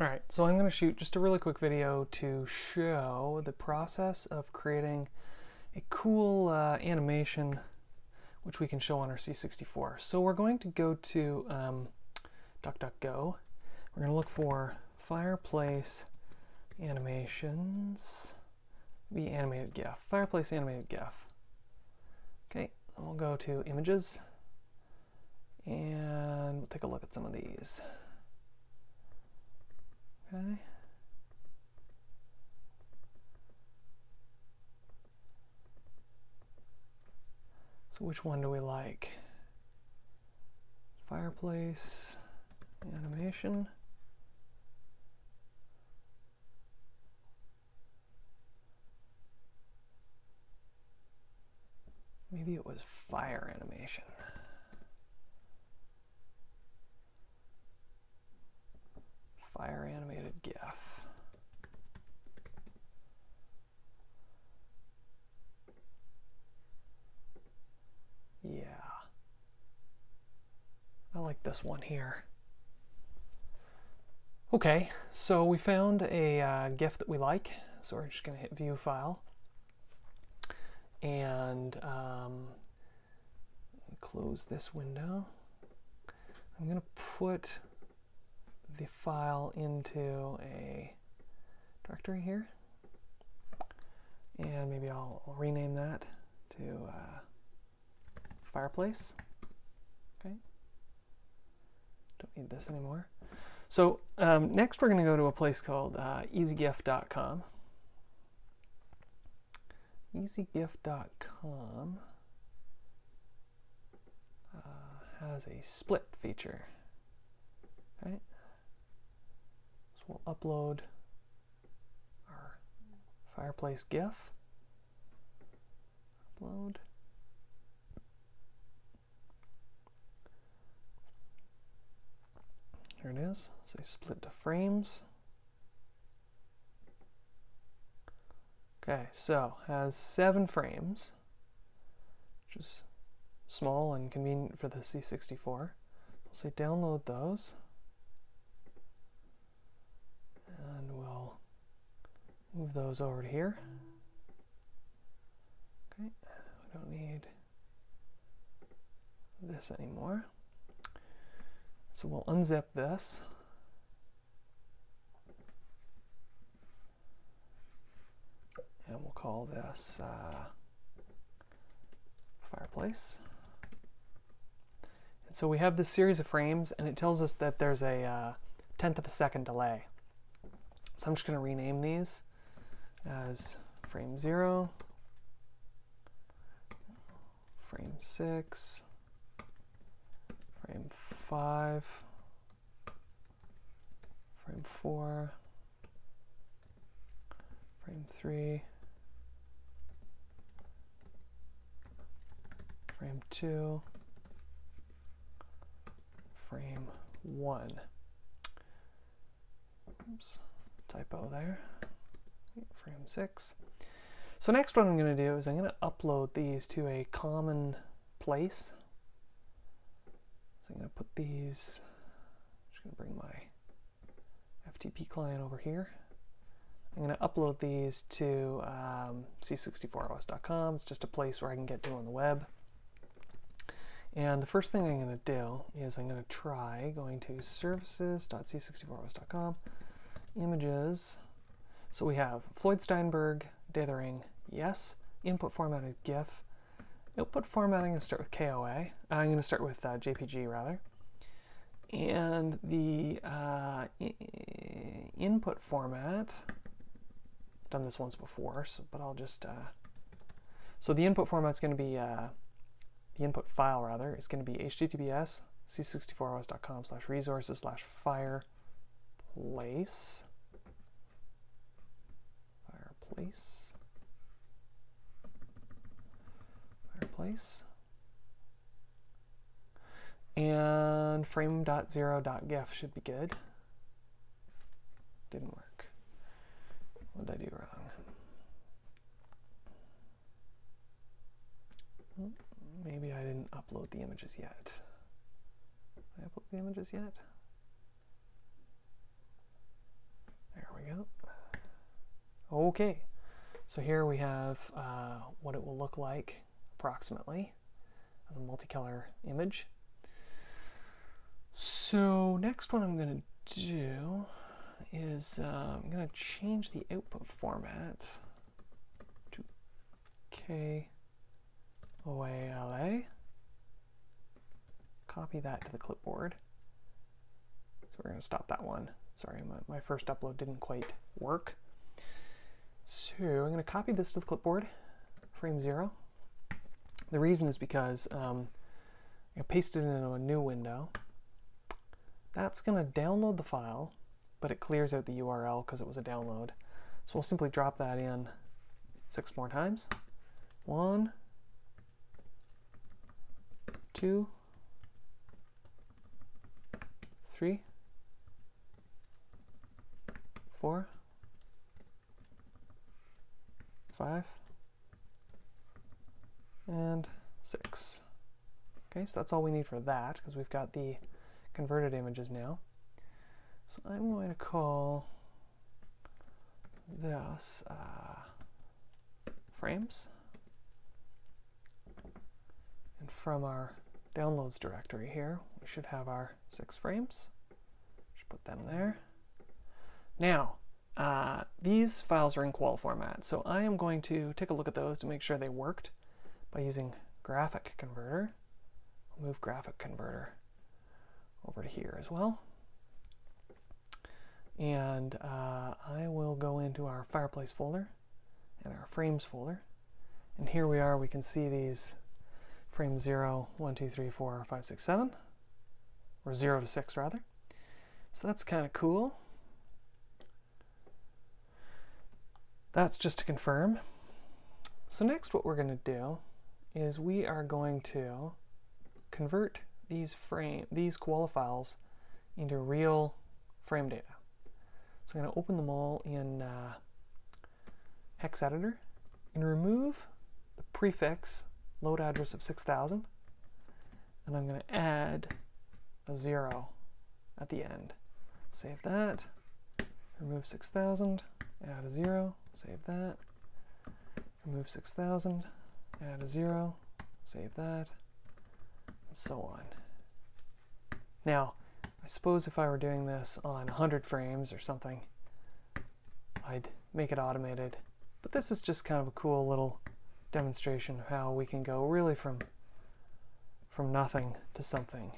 Alright, so I'm going to shoot just a really quick video to show the process of creating a cool animation which we can show on our C64. So we're going to go to DuckDuckGo. We're going to look for Fireplace Animations, the animated GIF, Fireplace Animated GIF. Okay, and we'll go to Images and we'll take a look at some of these. Okay. So which one do we like? Fireplace animation. Maybe it was fire animation. Fire animated GIF. Yeah. I like this one here. Okay, so we found a GIF that we like. So we're just gonna hit View File and close this window. I'm gonna put the file into a directory here, and maybe I'll rename that to Fireplace. Okay, don't need this anymore. So next we're going to go to a place called easygif.com. Easygif.com has a split feature. Okay. We'll upload our fireplace GIF. Upload. Here it is. Say split to frames. Okay, so has 7 frames, which is small and convenient for the C64. We'll say download those. And we'll move those over to here. Okay, we don't need this anymore. So we'll unzip this. And we'll call this Fireplace. And so we have this series of frames, and it tells us that there's a 1/10 of a second delay. So I'm just going to rename these as frame 0, frame 6, frame 5, frame 4, frame 3, frame 2, frame 1. Oops. Typo there, frame 6. So next what I'm going to do is I'm going to upload these to a common place. So I'm going to put these, I'm just going to bring my FTP client over here. I'm going to upload these to c64OS.com. It's just a place where I can get to on the web. And the first thing I'm going to do is I'm going to try going to services.c64OS.com. Images. So we have Floyd Steinberg, dithering, yes. Input formatted GIF. Output formatting, I'm going to start with KOA. I'm going to start with JPG rather. And the input format, I've done this once before, so, but I'll just, so the input format's going to be, the input file rather, is going to be https://resources/fireplace, and frame.0.gif should be good. Didn't work. What did I do wrong? Maybe I didn't upload the images yet. Did I upload the images yet? OK. So here we have what it will look like approximately as a multicolor image. So next what I'm going to do is I'm going to change the output format to Koala. Copy that to the clipboard. So we're going to stop that one. Sorry, my first upload didn't quite work. So I'm going to copy this to the clipboard, frame 0. The reason is because I pasted it into a new window. That's going to download the file, but it clears out the URL because it was a download. So we'll simply drop that in 6 more times. 1, 2, 3, 4, 5, and 6. Okay, so that's all we need for that because we've got the converted images now. So I'm going to call this frames, and from our downloads directory here we should have our 6 frames. Should put them there. Now these files are in Koala format, so I am going to take a look at those to make sure they worked by using Graphic Converter. I'll move Graphic Converter over to here as well. And I will go into our Fireplace folder and our Frames folder. And here we are, we can see these frames 0, 1, 2, 3, 4, 5, 6, 7, or 0 to 6 rather. So that's kind of cool. That's just to confirm. So next what we're going to do is we are going to convert these Koala files into real frame data. So I'm going to open them all in hex editor and remove the prefix load address of 6000, and I'm going to add a 0 at the end. Save that, remove 6000, add a 0, save that, remove 6000, add a 0, save that, and so on. Now, I suppose if I were doing this on 100 frames or something, I'd make it automated. But this is just kind of a cool little demonstration of how we can go really from nothing to something.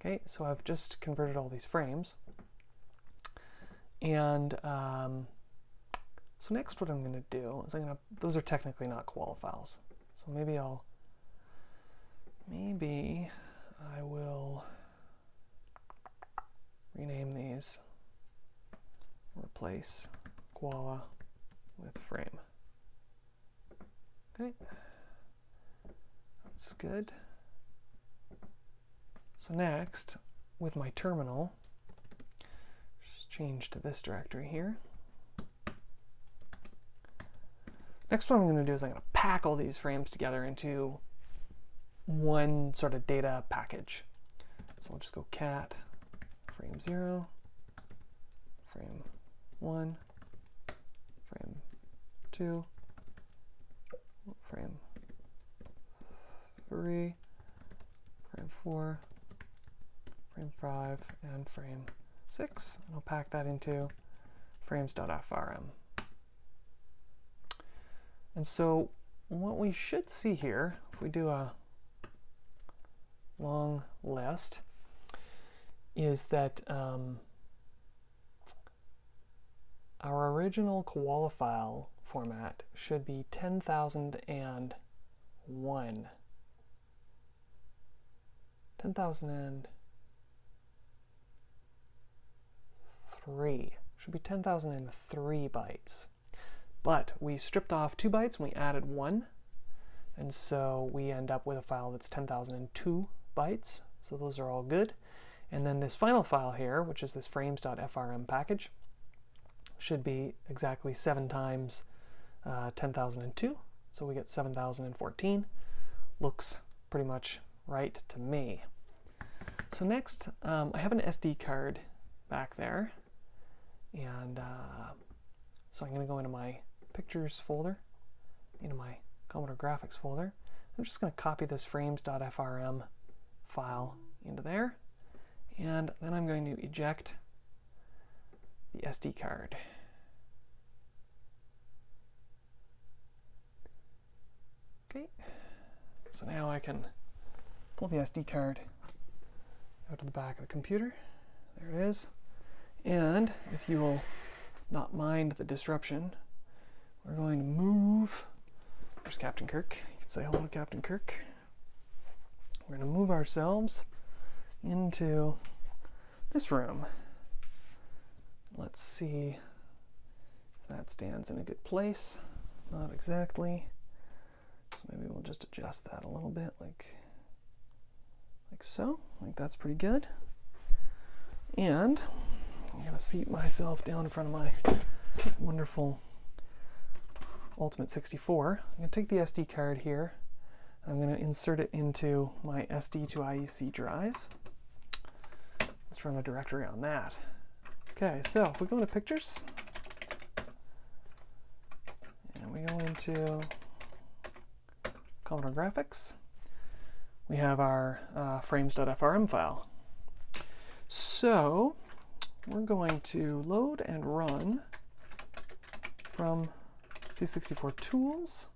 Okay, so I've just converted all these frames. And so next what I'm going to do is those are technically not Koala files. So maybe I will rename these, replace Koala with frame. Okay, that's good. So next, with my terminal, just change to this directory here. Next what I'm going to do is I'm going to pack all these frames together into one sort of data package. So I'll just go cat frame 0, frame 1, frame 2, frame 3, frame 4, frame 5, and frame 6. And I'll pack that into frames.frm. And so what we should see here, if we do a long list, is that our original Koala file format should be 10,001. 10,003. Should be 10,003 bytes. But we stripped off 2 bytes and we added 1. And so we end up with a file that's 10,002 bytes. So those are all good. And then this final file here, which is this frames.frm package, should be exactly 7 times 10,002. So we get 7,014. Looks pretty much right to me. So next, I have an SD card back there. And So I'm going to go into my pictures folder, into my Commodore graphics folder. I'm just going to copy this frames.frm file into there, and then I'm going to eject the SD card. Okay, so now I can pull the SD card out of the back of the computer. There it is. And if you will not mind the disruption, we're going to move. There's Captain Kirk. You can say hello, Captain Kirk. We're going to move ourselves into this room. Let's see if that stands in a good place. Not exactly. So maybe we'll just adjust that a little bit, like so. Like that's pretty good. And I'm going to seat myself down in front of my wonderful Ultimate 64. I'm going to take the SD card here. I'm going to insert it into my SD to IEC drive. Let's run a directory on that. Okay, so if we go into pictures, and we go into Commodore graphics, we have our frames.frm file. So we're going to load and run from C64 tools,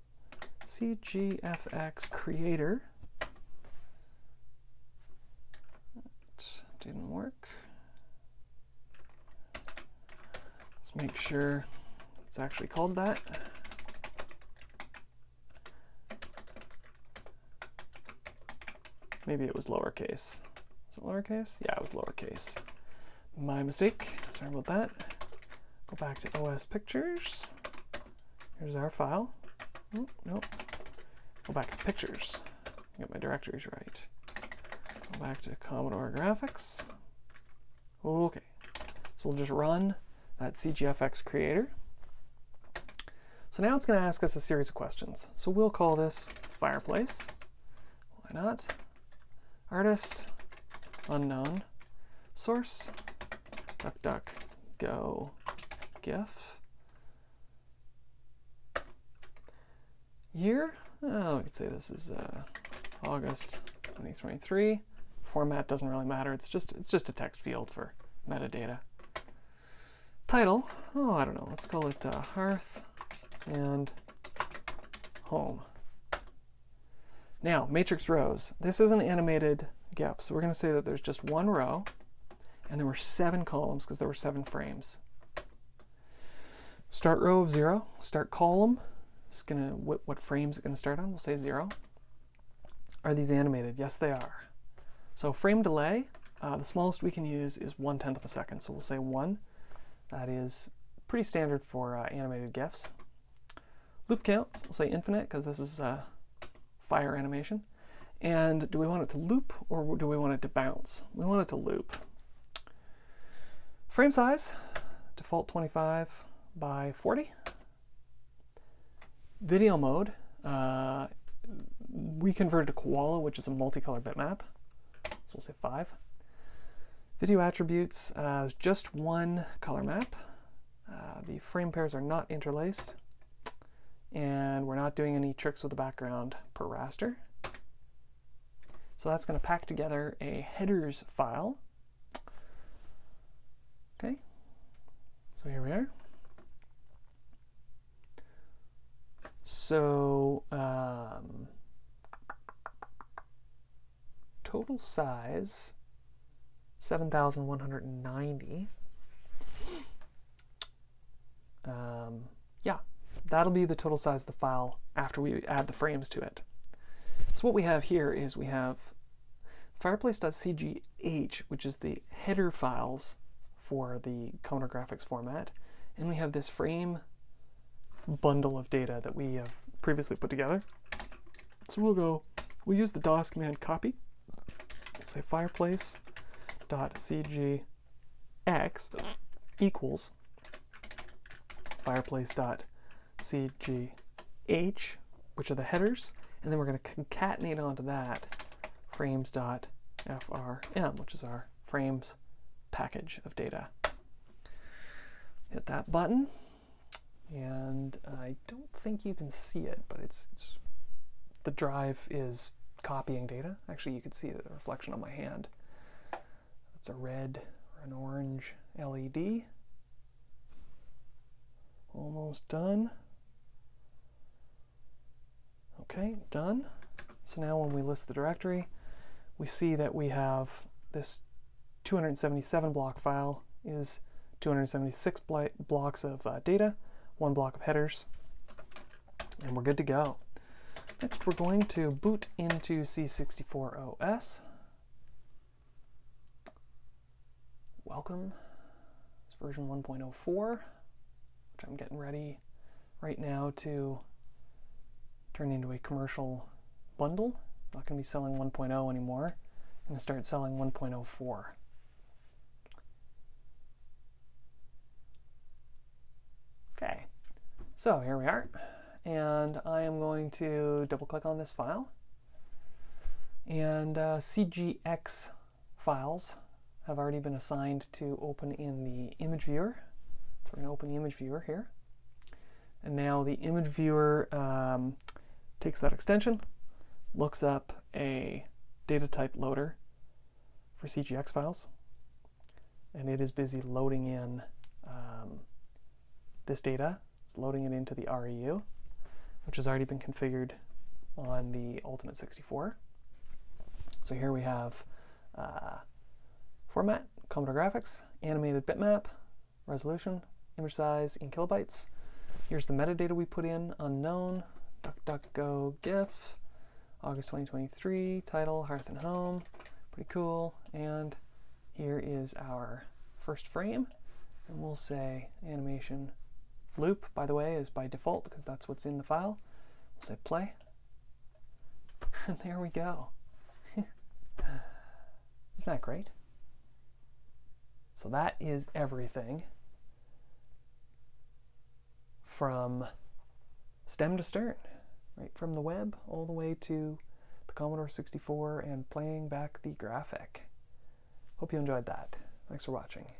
CGFX Creator. That didn't work. Let's make sure it's actually called that. Maybe it was lowercase. Was it lowercase? Yeah, it was lowercase. My mistake. Sorry about that. Go back to OS Pictures. Here's our file. Oh, nope. Go back to Pictures. Get my directories right. Go back to Commodore Graphics. Okay. So we'll just run that CGFX Creator. So now it's going to ask us a series of questions. So we'll call this Fireplace. Why not? Artist, unknown, source, DuckDuckGo GIF. Year, oh, we could say this is August 2023. Format doesn't really matter. It's just a text field for metadata. Title, oh, I don't know. Let's call it Hearth and Home. Now, matrix rows. This is an animated GIF, so we're going to say that there's just one row, and there were 7 columns because there were 7 frames. Start row of 0. Start column. It's gonna what frame is it going to start on? We'll say 0. Are these animated? Yes, they are. So frame delay, the smallest we can use is 1/10 of a second. So we'll say 1. That is pretty standard for animated GIFs. Loop count, we'll say infinite because this is fire animation. And do we want it to loop or do we want it to bounce? We want it to loop. Frame size, default 25 by 40. Video mode, we converted to Koala, which is a multicolor bitmap, so we'll say 5. Video attributes, just one color map. The frame pairs are not interlaced, and we're not doing any tricks with the background per raster. So that's going to pack together a headers file. Okay, so here we are. So total size 7,190. Yeah, that'll be the total size of the file after we add the frames to it. So what we have here is we have fireplace.cgh, which is the header files for the Commodore graphics format, and we have this frame bundle of data that we have previously put together. So we'll use the DOS command copy. We'll say fireplace.cgx equals fireplace.cgh, which are the headers, and then we're going to concatenate onto that frames.frm, which is our frames package of data. Hit that button. and I don't think you can see it, but it's the drive is copying data. Actually, you can see the reflection on my hand. That's a red or an orange LED. Almost done. Okay, done. So now when we list the directory, we see that we have this 277 block file is 276 blocks of data, one block of headers, and we're good to go. Next, we're going to boot into C64 OS. Welcome. It's version 1.04, which I'm getting ready right now to turn into a commercial bundle. I'm not going to be selling 1.0 anymore. I'm going to start selling 1.04. Okay, so here we are. And I am going to double click on this file, and CGX files have already been assigned to open in the image viewer. So we're going to open the image viewer here, and now the image viewer takes that extension, looks up a data type loader for CGX files, and it is busy loading in this data. It's loading it into the REU, which has already been configured on the Ultimate 64. So here we have format, Commodore graphics, animated bitmap, resolution, image size in kilobytes. Here's the metadata we put in, unknown, DuckDuckGo GIF, August 2023, title, Hearth and Home, pretty cool. And here is our first frame, and we'll say animation loop, by the way, is by default because that's what's in the file. We'll say play, and there we go. Isn't that great? So that is everything from stem to stern, right from the web all the way to the Commodore 64 and playing back the graphic. Hope you enjoyed that. Thanks for watching.